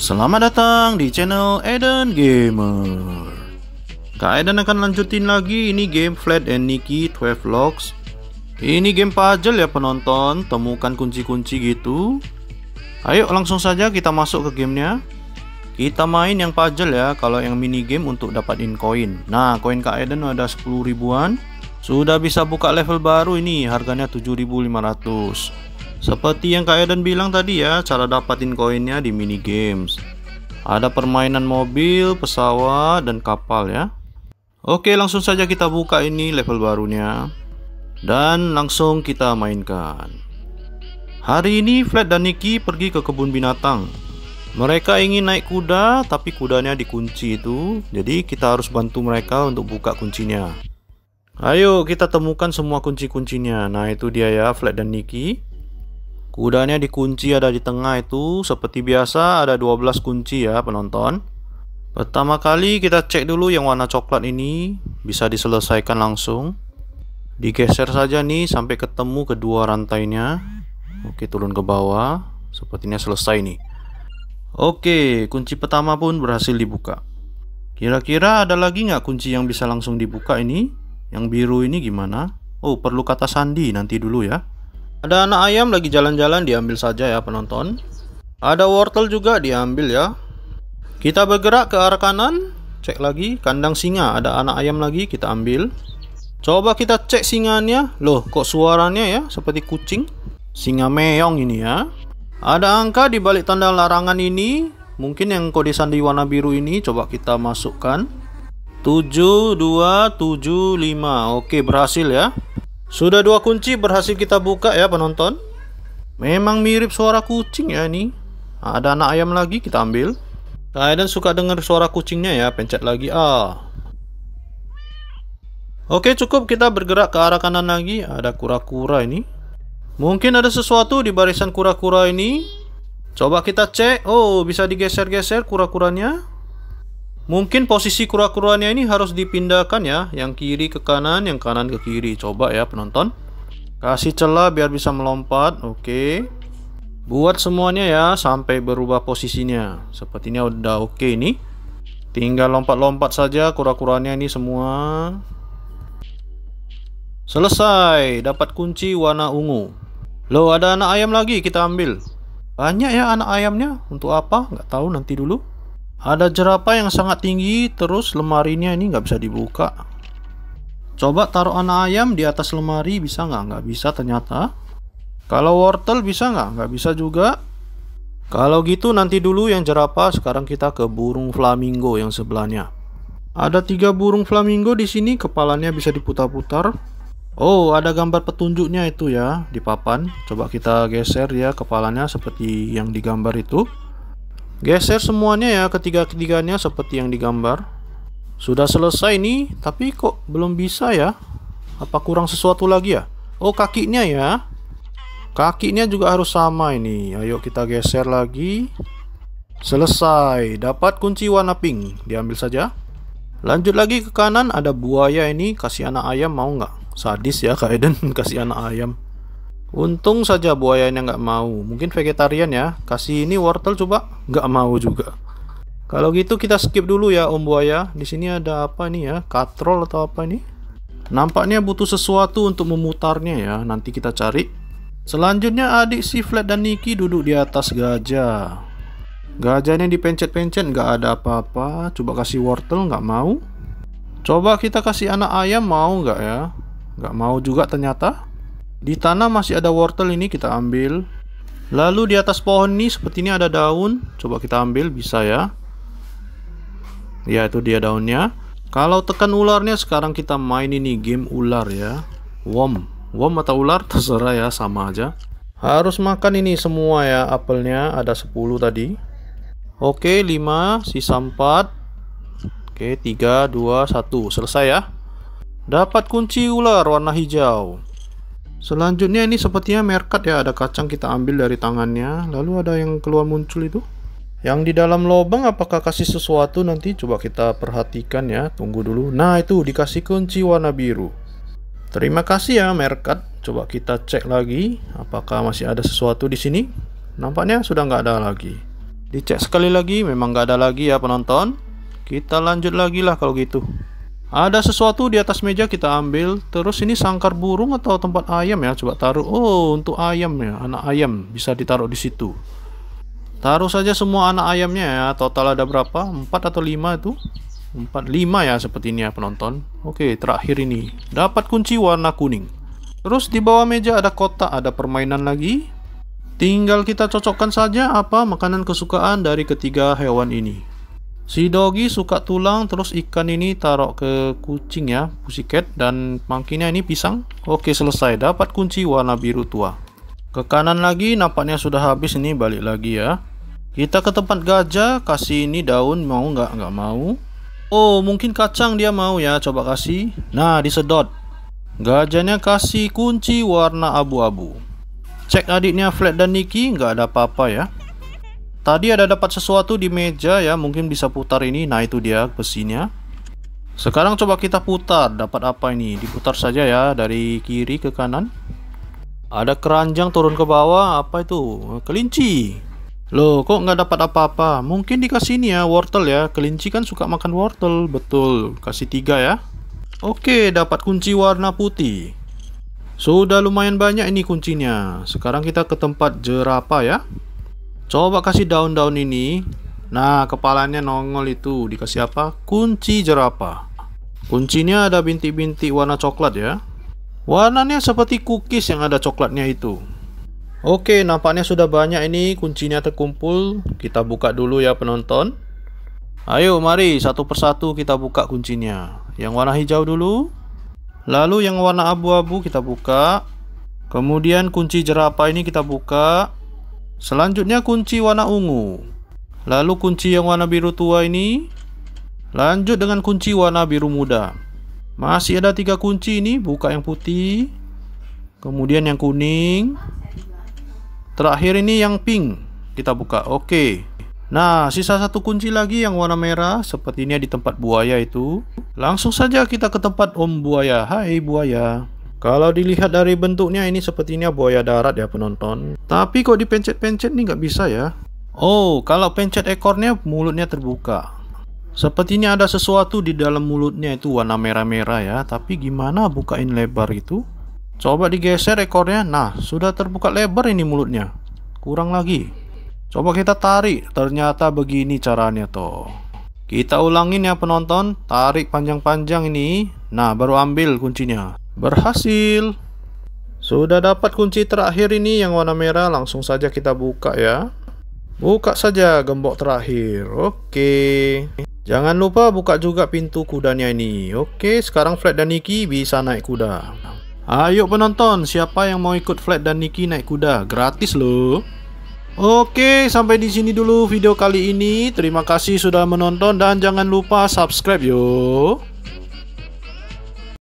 Selamat datang di channel Eden Gamer. Kak Eden akan lanjutin lagi ini game Flat and Nikki 12 Locks. Ini game puzzle ya penonton, temukan kunci-kunci gitu. Ayo langsung saja kita masuk ke gamenya. Kita main yang puzzle ya, kalau yang mini game untuk dapatin koin. Nah, koin Kak Eden ada 10 ribuan. Sudah bisa buka level baru ini, harganya 7.500. Seperti yang Kak Eden bilang tadi ya, cara dapatin koinnya di mini games. Ada permainan mobil, pesawat, dan kapal ya. Oke, langsung saja kita buka ini level barunya. Dan langsung kita mainkan. Hari ini Vlad dan Nikki pergi ke kebun binatang. Mereka ingin naik kuda, tapi kudanya dikunci itu. Jadi kita harus bantu mereka untuk buka kuncinya. Ayo kita temukan semua kunci-kuncinya. Nah itu dia ya Vlad dan Nikki. Kudanya dikunci ada di tengah itu. Seperti biasa ada 12 kunci ya penonton. Pertama kali kita cek dulu yang warna coklat ini. Bisa diselesaikan langsung. Digeser saja nih sampai ketemu kedua rantainya. Oke, turun ke bawah. Sepertinya selesai nih. Oke, kunci pertama pun berhasil dibuka. Kira-kira ada lagi nggak kunci yang bisa langsung dibuka ini? Yang biru ini gimana? Oh, perlu kata sandi nanti dulu ya. Ada anak ayam lagi jalan-jalan, diambil saja ya penonton. Ada wortel juga diambil ya. Kita bergerak ke arah kanan. Cek lagi kandang singa, ada anak ayam lagi, kita ambil. Coba kita cek singanya. Loh kok suaranya ya seperti kucing. Singa meong ini ya. Ada angka di balik tanda larangan ini. Mungkin yang kode sandi warna biru ini. Coba kita masukkan 7275. Oke, berhasil ya. Sudah dua kunci berhasil kita buka ya penonton. Memang mirip suara kucing ya ini. Nah, ada anak ayam lagi, kita ambil. Kalian suka dengar suara kucingnya ya, pencet lagi A. Oke cukup, kita bergerak ke arah kanan lagi. Ada kura-kura ini. Mungkin ada sesuatu di barisan kura-kura ini. Coba kita cek. Oh, bisa digeser-geser kura-kuranya. Mungkin posisi kura-kuranya ini harus dipindahkan ya. Yang kiri ke kanan, yang kanan ke kiri. Coba ya penonton. Kasih celah biar bisa melompat. Oke. Buat semuanya ya sampai berubah posisinya. Sepertinya udah oke ini. Tinggal lompat-lompat saja kura-kuranya ini semua. Selesai. Dapat kunci warna ungu. Loh, ada anak ayam lagi, kita ambil. Banyak ya anak ayamnya. Untuk apa? Nggak tahu, nanti dulu. Ada jerapah yang sangat tinggi, terus lemarinya ini nggak bisa dibuka. Coba taruh anak ayam di atas lemari, bisa nggak? Nggak bisa ternyata. Kalau wortel bisa nggak? Nggak bisa juga. Kalau gitu nanti dulu yang jerapah. Sekarang kita ke burung flamingo yang sebelahnya. Ada 3 burung flamingo di sini, kepalanya bisa diputar-putar. Oh, ada gambar petunjuknya itu ya di papan. Coba kita geser ya kepalanya seperti yang digambar itu. Geser semuanya ya, ketiga-ketiganya seperti yang digambar. Sudah selesai nih, tapi kok belum bisa ya? Apa kurang sesuatu lagi ya? Oh, kakinya ya. Kakinya juga harus sama ini. Ayo kita geser lagi. Selesai, dapat kunci warna pink. Diambil saja. Lanjut lagi ke kanan, ada buaya ini. Kasih anak ayam mau nggak? Sadis ya Kak Eden, kasih anak ayam. Untung saja buayanya nggak mau. Mungkin vegetarian ya. Kasih ini wortel coba. Nggak mau juga. Kalau gitu kita skip dulu ya om buaya. Di sini ada apa ini ya? Katrol atau apa ini? Nampaknya butuh sesuatu untuk memutarnya ya. Nanti kita cari. Selanjutnya adik si Vlad dan Nikki duduk di atas gajah. Gajahnya dipencet-pencet, nggak ada apa-apa. Coba kasih wortel, nggak mau. Coba kita kasih anak ayam, mau nggak ya? Nggak mau juga ternyata. Di tanah masih ada wortel ini, kita ambil. Lalu di atas pohon ini sepertinya ada daun. Coba kita ambil, bisa ya. Ya itu dia daunnya. Kalau tekan ularnya, sekarang kita main ini game ular ya. Worm atau ular, terserah ya, sama aja. Harus makan ini semua ya apelnya, ada 10 tadi. Oke 5, sisa 4. Oke 3, 2, 1, selesai ya. Dapat kunci ular warna hijau. Selanjutnya ini sepertinya merkat ya, ada kacang, kita ambil dari tangannya. Lalu ada yang keluar muncul itu. Yang di dalam lubang apakah kasih sesuatu nanti? Coba kita perhatikan ya, tunggu dulu. Nah itu dikasih kunci warna biru. Terima kasih ya merkat. Coba kita cek lagi apakah masih ada sesuatu di sini. Nampaknya sudah nggak ada lagi. Dicek sekali lagi, memang nggak ada lagi ya penonton. Kita lanjut lagi lah kalau gitu. Ada sesuatu di atas meja, kita ambil. Terus ini sangkar burung atau tempat ayam ya, coba taruh. Oh, untuk ayam ya, anak ayam bisa ditaruh di situ. Taruh saja semua anak ayamnya ya. Total ada berapa? 4 atau 5 itu? 4, 5 ya seperti ini ya penonton. Oke, terakhir ini dapat kunci warna kuning. Terus di bawah meja ada kotak, ada permainan lagi. Tinggal kita cocokkan saja apa makanan kesukaan dari ketiga hewan ini. Si Doggy suka tulang, terus ikan ini taruh ke kucing ya, Pussycat, dan monkey-nya ini pisang. Oke, selesai, dapat kunci warna biru tua. Ke kanan lagi, nampaknya sudah habis ini, balik lagi ya. Kita ke tempat gajah, kasih ini daun, mau nggak? Nggak mau. Oh, mungkin kacang dia mau ya, coba kasih. Nah, disedot. Gajahnya kasih kunci warna abu-abu. Cek adiknya Vlad dan Nikki, nggak ada apa-apa ya. Tadi ada dapat sesuatu di meja ya, mungkin bisa putar ini. Nah, itu dia besinya. Sekarang coba kita putar, dapat apa ini? Diputar saja ya, dari kiri ke kanan. Ada keranjang turun ke bawah, apa itu? Kelinci. Loh, kok nggak dapat apa-apa? Mungkin dikasih ini ya, wortel ya. Kelinci kan suka makan wortel, betul. Kasih 3 ya. Oke, dapat kunci warna putih. Sudah lumayan banyak ini kuncinya. Sekarang kita ke tempat jerapah ya. Coba kasih daun-daun ini. Nah, kepalanya nongol itu. Dikasih apa? Kunci jerapah. Kuncinya ada bintik-bintik warna coklat ya. Warnanya seperti cookies yang ada coklatnya itu. Oke, nampaknya sudah banyak ini kuncinya terkumpul. Kita buka dulu ya penonton. Ayo, mari satu persatu kita buka kuncinya. Yang warna hijau dulu. Lalu yang warna abu-abu kita buka. Kemudian kunci jerapah ini kita buka. Selanjutnya kunci warna ungu. Lalu kunci yang warna biru tua ini. Lanjut dengan kunci warna biru muda. Masih ada 3 kunci ini. Buka yang putih. Kemudian yang kuning. Terakhir ini yang pink. Kita buka. Oke. Nah, sisa 1 kunci lagi yang warna merah. Sepertinya di tempat buaya itu. Langsung saja kita ke tempat Om Buaya. Hai buaya. Kalau dilihat dari bentuknya ini sepertinya buaya darat ya penonton. Tapi kok dipencet-pencet nih nggak bisa ya. Oh, kalau pencet ekornya mulutnya terbuka. Sepertinya ada sesuatu di dalam mulutnya itu warna merah-merah ya. Tapi gimana bukain lebar itu? Coba digeser ekornya. Nah, sudah terbuka lebar ini mulutnya. Kurang lagi. Coba kita tarik. Ternyata begini caranya toh. Kita ulangin ya penonton. Tarik panjang-panjang ini. Nah, baru ambil kuncinya. Berhasil. Sudah dapat kunci terakhir ini yang warna merah. Langsung saja kita buka ya. Buka saja gembok terakhir. Oke. Jangan lupa buka juga pintu kudanya ini. Oke, sekarang Vlad dan Nikki bisa naik kuda. Ayo penonton, siapa yang mau ikut Vlad dan Nikki naik kuda? Gratis loh. Oke, sampai di sini dulu video kali ini. Terima kasih sudah menonton dan jangan lupa subscribe yo.